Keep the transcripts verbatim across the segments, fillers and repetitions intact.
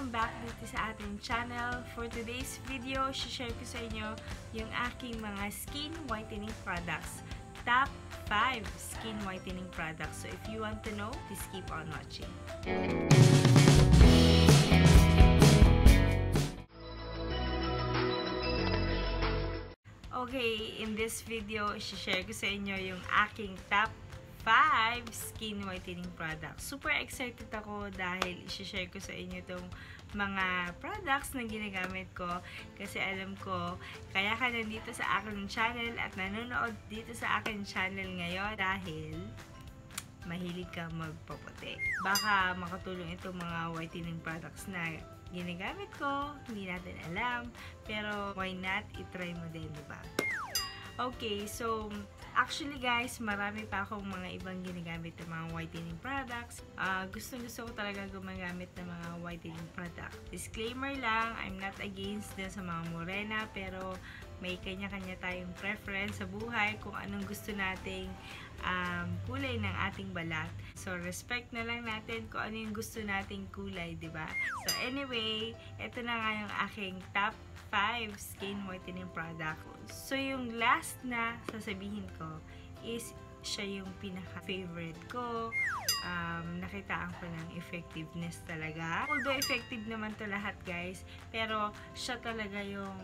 Welcome back dito sa ating channel. For today's video, share ko sa inyo yung aking mga skin whitening products. Top five skin whitening products. So if you want to know, please keep on watching. Okay, in this video, share ko sa inyo yung aking top five skin whitening products. Super excited ako dahil i-share ko sa inyo itong mga products na ginagamit ko kasi alam ko kaya ka nandito sa akin channel at nanonood dito sa akin channel ngayon dahil mahilig ka magpaputi. Baka makatulong itong mga whitening products na ginagamit ko, hindi natin alam, pero why not i-try mo din, diba? Okay, so actually guys, marami pa akong mga ibang ginagamit ng mga whitening products. Uh, gustong gusto ko talaga gumagamit ng mga whitening products. Disclaimer lang, I'm not against din sa mga morena, pero may kanya-kanya tayong preference sa buhay kung anong gusto nating um, kulay ng ating balat. So respect na lang natin kung ano yung gusto nating kulay, diba? So anyway, ito na nga yung aking top five skin whitening product. So yung last na sasabihin ko is siya yung pinaka-favorite ko. Um, nakitaan ko ng effectiveness talaga. Although effective naman to lahat guys, pero siya talaga yung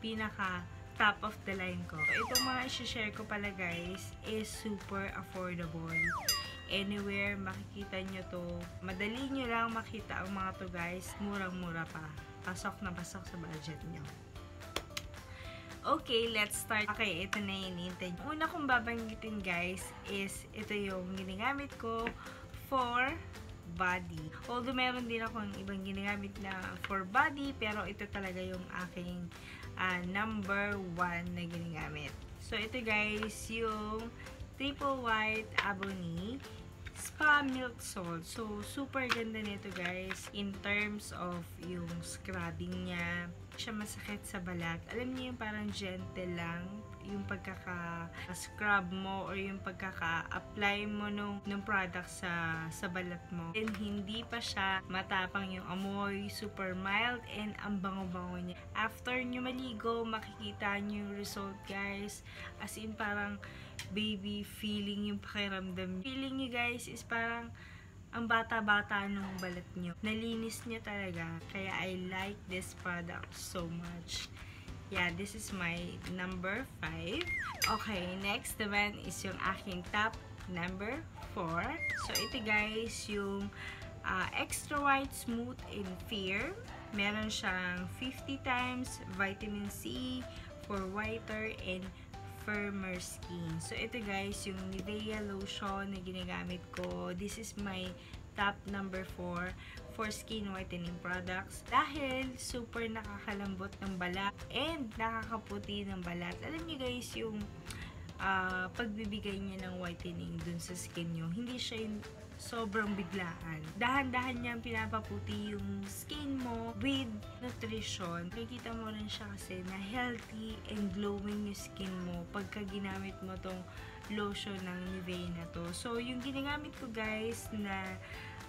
pinaka top of the line ko. Itong mga i-share ko pala guys is super affordable. Anywhere makikita nyo to. Madali nyo lang makita ang mga to guys. Murang-mura pa. Pasok na pasok sa budget nyo. Okay, let's start. Okay, ito na yung inintay. Una kong babanggitin guys is ito yung ginagamit ko for body. Although meron din akong ibang ginagamit na for body, pero ito talaga yung aking uh, number one na ginagamit. So ito guys, yung Triple White Abony Spa Milk Salt. So, super ganda nito guys in terms of yung scrubbing niya. Siya masakit sa balat. Alam niyo yung parang gentle lang yung pagkaka-scrub mo or yung pagkaka-apply mo nung, nung product sa, sa balat mo. And hindi pa siya matapang yung amoy, super mild and ang bango-bango niya. After nyo maligo, makikita nyo yung result guys. As in parang baby feeling yung pakiramdam. Feeling nyo guys is parang ang bata-bata nung balat nyo. Nalinis nyo talaga. Kaya I like this product so much. Yeah, this is my number five. Okay, next naman is yung aking top number four. So, ito guys, yung uh, Extra White Smooth and Firm. Meron siyang fifty times vitamin C for whiter and firmer skin. So, ito guys, yung Nivea lotion na ginagamit ko. This is my top number four for skin whitening products dahil super nakakalambot ng balat and nakakaputi ng balat. Alam niyo guys yung uh, pagbibigay niya ng whitening dun sa skin niyo. Hindi siya yung sobrang biglaan. Dahan-dahan niyang pinapaputi yung skin mo with nutrition. Nakikita mo rin siya kasi na healthy and glowing yung skin mo pagka ginamit mo tong lotion ng Nivea na to. So, yung ginagamit ko guys na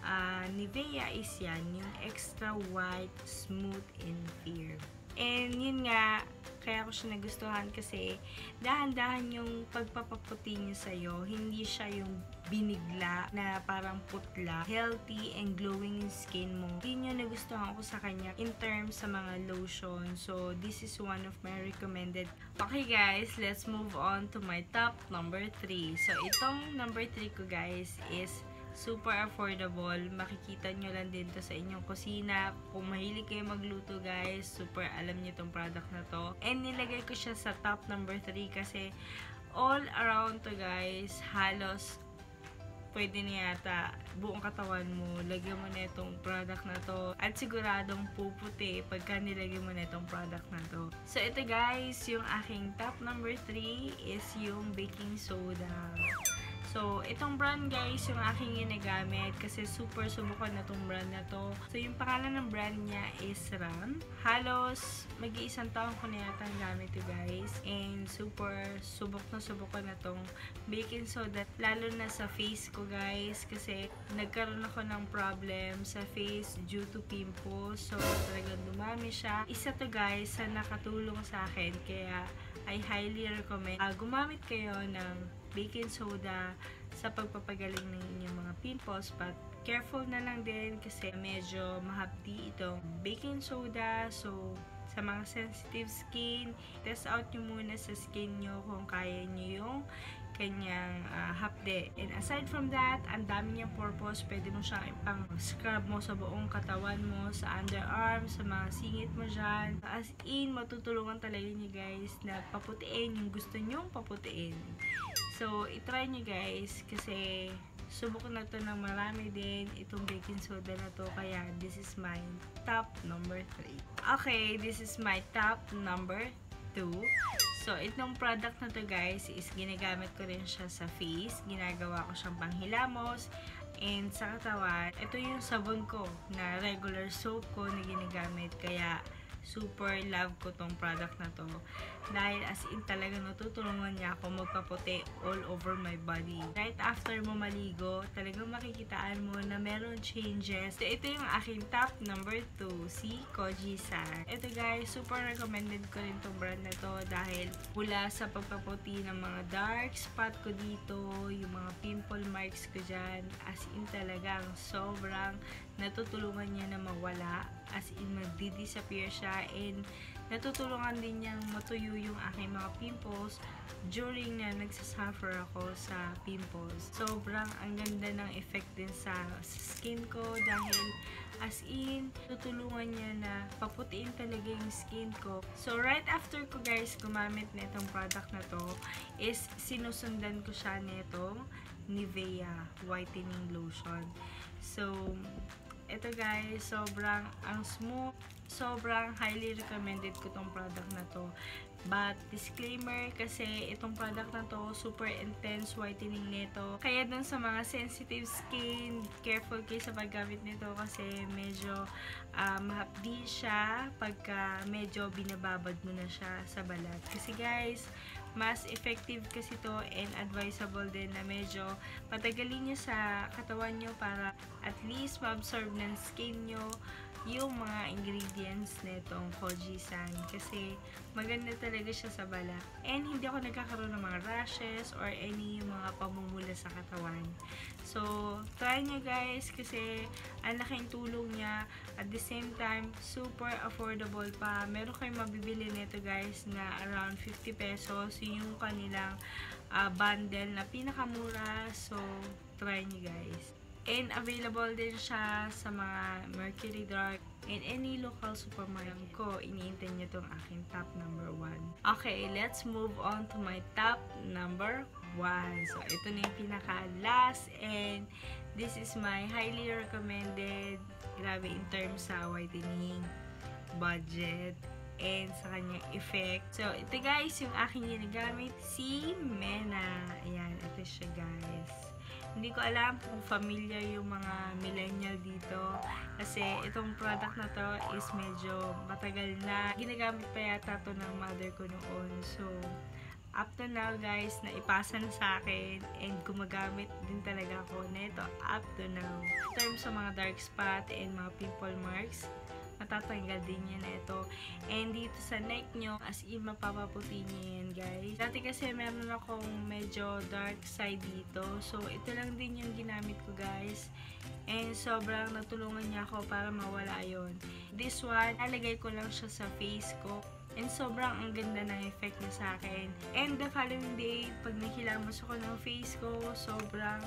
Uh, Nivea is yan, yung Extra White, Smooth, and Firm. And yun nga, kaya ko siya nagustuhan kasi dahan-dahan yung pagpapaputi niya sa'yo. Hindi siya yung binigla na parang putla. Healthy and glowing yung skin mo. Yun yung nagustuhan ko sa kanya in terms sa mga lotion. So, this is one of my recommended. Okay guys, let's move on to my top number three. So, itong number three ko guys is super affordable. Makikita nyo lang din to sa inyong kusina. Kung mahilig kayo magluto guys, super alam nyo tong product na to. And nilagay ko siya sa top number three kasi all around to guys, halos pwede na yata buong katawan mo, lagyan mo na itong product na to. At siguradong puputi pagka nilagyan mo na itong product na to. So ito guys, yung aking top number three is yung baking soda. So, itong brand guys, yung aking ginagamit kasi super subukan na itong brand na to. So, yung pangalan ng brand niya is Ram. Halos mag-iisang taon ko na yata ang gamit ito guys. And super subok na subukan na itong baking soda. Lalo na sa face ko guys kasi nagkaroon ako ng problem sa face due to pimples. So, talagang dumami siya. Isa to guys sa nakatulong sa akin kaya I highly recommend uh, gumamit kayo ng baking soda sa pagpapagaling ng inyong mga pimples, but careful na lang din kasi medyo mahapdi itong baking soda. So, sa mga sensitive skin, test out nyo muna sa skin nyo kung kaya nyo yung kanyang uh, hapde. And aside from that, ang dami niyang purpose. Pwede mo siyang ipang scrub mo sa buong katawan mo, sa underarm, sa mga singit mo dyan. As in, matutulungan talaga niyo guys na paputiin yung gusto nyong paputiin. So, itry nyo guys kasi subok na to ng marami din itong baking soda na to, kaya this is my top number three. Okay, this is my top number two. So, itong product na to guys is ginagamit ko rin siya sa face. Ginagawa ko siyang panghilamos and sa katawan. Ito yung sabon ko na regular soap ko na ginagamit. Kaya, super love ko tong product na to. Dahil as in talaga natutulungan niya ako magpaputi all over my body. Right after mo maligo, talagang makikitaan mo na meron changes. So, ito yung aking top number two, si Kojie-san. Ito guys, super recommended ko rin tong brand na to dahil mula sa pagpaputi ng mga dark spot ko dito, yung mga pimple marks ko dyan, as in talagang sobrang natutulungan niya na mawala. As in magdi-disappear siya and natutulungan din niyang matuyo yung aking mga pimples during na nagsasuffer ako sa pimples. Sobrang ang ganda ng effect din sa skin ko dahil as in, tutulungan niya na paputiin talaga yung skin ko. So, right after ko guys gumamit na itong product na to, is sinusundan ko siya nitong Nivea Whitening Lotion. So, ito guys, sobrang ang smooth. Sobrang highly recommended ko tong product na to. But, disclaimer, kasi itong product na to, super intense whitening nito. Kaya dun sa mga sensitive skin, careful kayo sa paggamit nito kasi medyo uh, mahapdi siya pagka medyo binababad mo na siya sa balat. Kasi guys, mas effective kasi to and advisable din na medyo patagalin nyo sa katawan nyo para at least ma-absorb ng skin nyo yung mga ingredients netong Kojie-san kasi maganda talaga siya sa balat. And hindi ako nagkakaroon ng mga rashes or any mga pamumula sa katawan. So, try nyo guys kasi ang laking tulong niya. At the same time, super affordable pa. Meron kayong mabibili nito guys na around fifty pesos yung kanilang uh, bundle na pinakamura. So, try nyo guys. And available din siya sa mga Mercury Drug and any local supermarket ko. Iniintay niyo itong aking top number one. Okay, let's move on to my top number one. So, ito na yung pinaka-last and this is my highly recommended. Grabe in terms sa whitening, budget, and sa kanyang effect. So, ito guys, yung aking ginagamit, si Mena. Ayan, ito siya guys. Hindi ko alam kung familiar yung mga millennial dito kasi itong product na to is medyo matagal na. Ginagamit pa yata to ng mother ko noon. So, up to now guys, naipasa na sa akin and gumagamit din talaga ako nito up to now. In terms sa mga dark spot and mga pimple marks, matatanggal din yan ito. And dito sa neck nyo, as in, mapapaputi nyo yan, guys. Dati kasi meron akong medyo dark side dito. So, ito lang din yung ginamit ko, guys. And sobrang natulungan niya ako para mawala yon. This one, nalagay ko lang siya sa face ko. And sobrang ang ganda ng effect niya sa akin. And the following day, pag nakilamos ako ng face ko, sobrang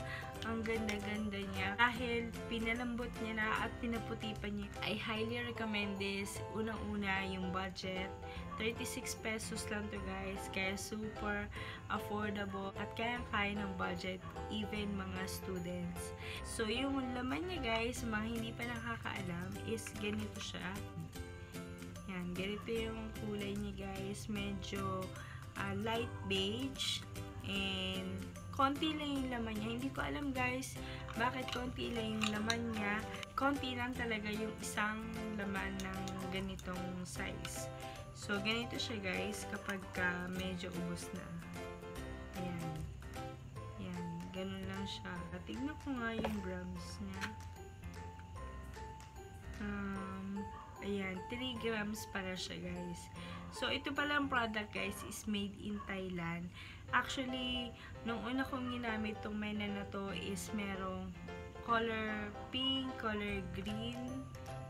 ang ganda-ganda niya. Dahil pinalambot niya na at pinaputi pa niya. I highly recommend this. Unang-una yung budget. thirty-six pesos lang to guys. Kaya super affordable. At kayang-kaya ng budget. Even mga students. So yung laman niya guys, mga hindi pa nakakaalam, is ganito siya. Ganito yung kulay niya guys, medyo uh, light beige and konti lang yung laman niya. Hindi ko alam guys, bakit konti lang yung laman niya. Konti lang talaga yung isang laman ng ganitong size. So, ganito siya guys, kapag ka medyo ubos na. Ayan. Ayan, ganun lang siya. Tignan ko nga yung grams niya. Um, ayan, three grams pala siya guys. So, ito palang product guys is made in Thailand. Actually, nung una kong ginamit itong Mena na to is merong color pink, color green,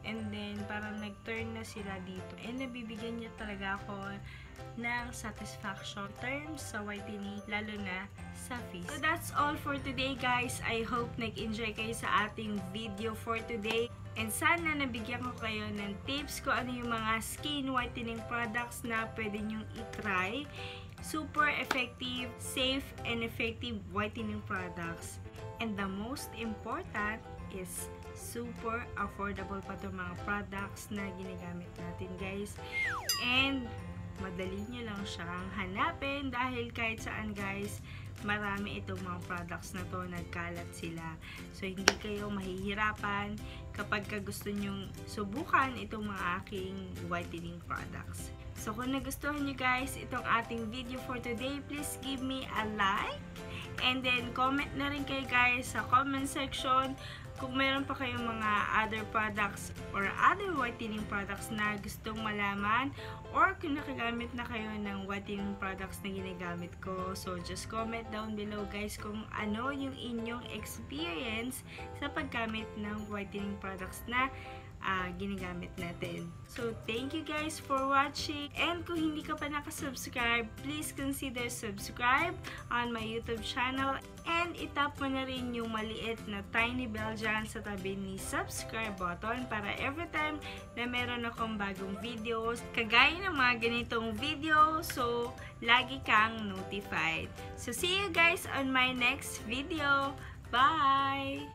and then parang nag-turn na sila dito. And nabibigyan niya talaga ako ng satisfaction terms sa whitening, lalo na sa face. So, that's all for today guys. I hope nag-enjoy kayo sa ating video for today. And sana nabigyan ko kayo ng tips kung ano yung mga skin whitening products na pwede nyong itry. Super effective, safe, and effective whitening products. And the most important is super affordable pa itong mga products na ginagamit natin guys. And madali nyo lang siyang hanapin dahil kahit saan guys, marami itong mga products na to, nagkalat sila. So, hindi kayo mahihirapan kapag ka gusto nyong subukan itong mga aking whitening products. So, kung nagustuhan nyo guys itong ating video for today, please give me a like. And then, comment na rin kayo guys sa comment section kung meron pa kayong mga other products or other whitening products na gustong malaman or kung nakagamit na kayo ng whitening products na ginagamit ko. So, just comment down below guys kung ano yung inyong experience sa paggamit ng whitening products na Uh, ginagamit natin. So, thank you guys for watching. And kung hindi ka pa nakasubscribe, please consider subscribe on my YouTube channel. And itap mo na rin yung maliit na tiny bell dyan sa tabi ni subscribe button para every time na meron akong bagong videos, kagaya ng mga ganitong video, so, lagi kang notified. So, see you guys on my next video. Bye!